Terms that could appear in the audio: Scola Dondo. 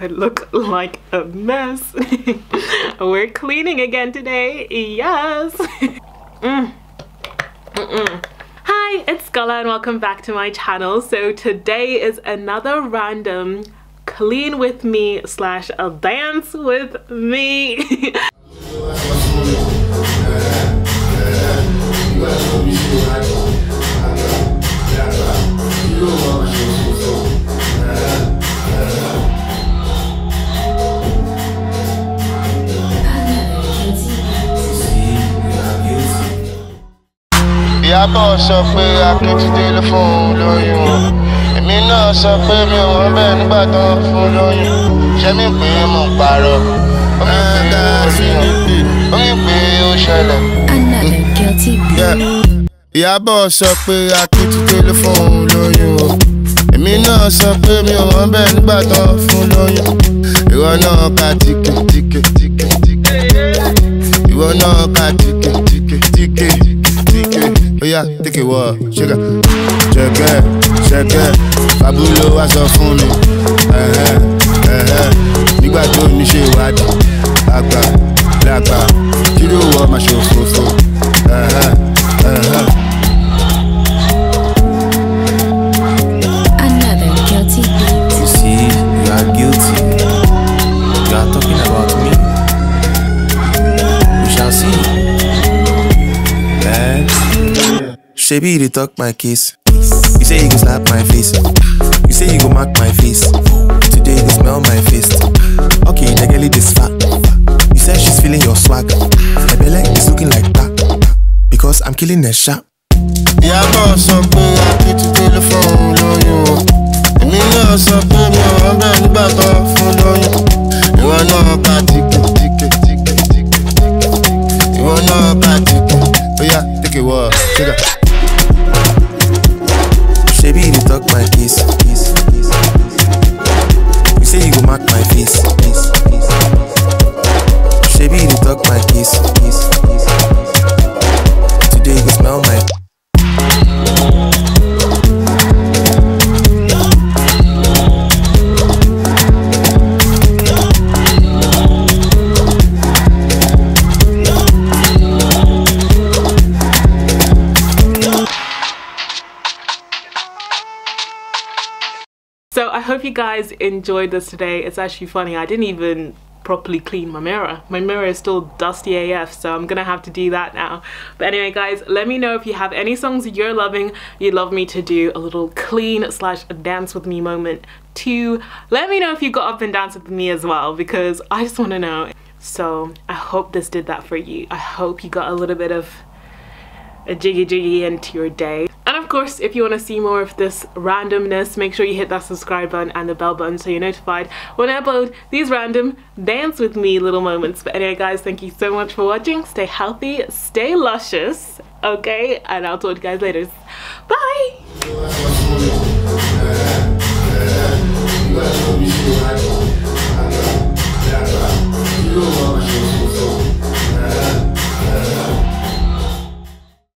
I look like a mess. We're cleaning again today, yes. Hi, it's Scola and welcome back to my channel. So today is another random clean with me slash a dance with me. Dạ bỏ sắp bê à kích telephone lôi yun. Emi na sắp bê mi o bê ni ba ta phone lôi yun. Ṣé mi pé mo parọ́? Ó mi pé ó ṣẹlẹ̀. Ìyá bọ̀ sọ pé a kìí telephone lóyún o. Èmi náà sọ pé mi ò wọ́n bẹ́ẹ̀ nígbà tán fún lóyún. Ìwọ náà ka tíkè tíkè tíkè tíkè. Ìwọ náà ka tíkè tíkè tíkè tíkè. Ó yá tíkè wọ ṣẹ́gà. Ṣẹ̀kẹ́ ṣẹ̀kẹ́ fàbúlò wá sọ fún mi. Nígbà tó ní ṣe ìwádìí. Àgbà làgbà kí ló wọ máa ṣe òfófó. Another guilty beat. You see, you are guilty. You are talking about me. We shall see. And Shebi, you talk my kiss. You say you go slap my face. You say you go mark my face. Today you smell my face. Okay, the girl is fat. You said she's feeling your swag. My belly is looking like that. Because I'm killing that shot. Yeah, I bought something, I keep the telephone on you. And me know something, I'm ready to back off on you. You are not about ticket, ticket, ticket, ticket, ticket. You are not about ticket. Oh yeah, take it what? Take it. Shebi, you talk my kiss. You say you go mark my face. Shebi, you talk my kiss. Today you smell my. So I hope you guys enjoyed this today. It's actually funny, I didn't even properly clean my mirror. My mirror is still dusty AF, so I'm gonna have to do that now. But anyway guys, let me know if you have any songs you're loving, you'd love me to do a little clean slash dance with me moment too. Let me know if you got up and danced with me as well, because I just wanna know. So I hope this did that for you. I hope you got a little bit of a jiggy into your day. And of course, if you want to see more of this randomness, make sure you hit that subscribe button and the bell button so you're notified when I upload these random dance with me little moments. But anyway guys, thank you so much for watching. Stay healthy, stay luscious, okay? And I'll talk to you guys later. Bye!